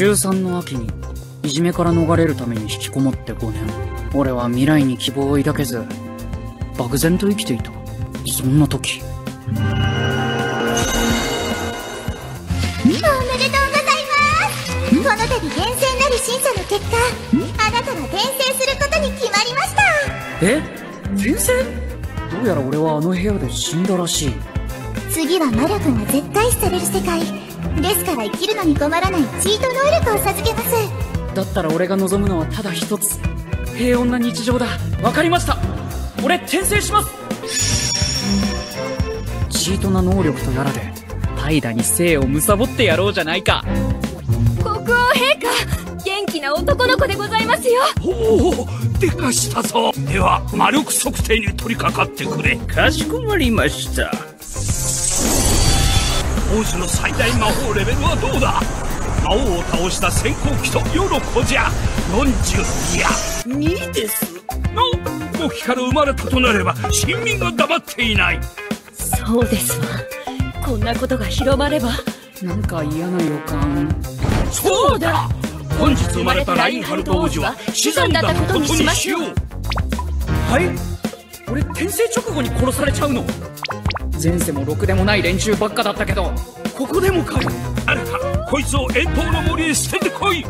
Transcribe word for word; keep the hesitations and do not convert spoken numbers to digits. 中さんの秋にいじめから逃れるために引きこもってごねん、俺は未来に希望を抱けず漠然と生きていた。そんな時、おめでとうございます。この度厳正なる審査の結果、あなたが転生することに決まりました。え、転生？どうやら俺はあの部屋で死んだらしい。次は魔力が絶対視される世界ですから、生きるのに困らないチート能力を授けます。だったら俺が望むのはただ一つ、平穏な日常だ。わかりました。俺転生します。チートな能力とやらで怠惰に生を貪ってやろうじゃないか。国王陛下、元気な男の子でございますよ。おお、でかしたぞ。では魔力測定に取り掛かってくれ。かしこまりました。王子の最大魔法レベルはどうだ。魔王を倒した閃光騎と世の子じゃ。よんじゅう、いやにです。なお、王騎から生まれたとなれば臣民が黙っていない。そうですわ。こんなことが広まれば。なんか嫌な予感。そうだ、本日生まれたラインハルト王子は死産だったことにしましょう。はい、俺転生直後に殺されちゃうの。前世もろくでもない連中ばっかだったけど、ここでもかい。あら、こいつを遠方の森へ捨ててこい。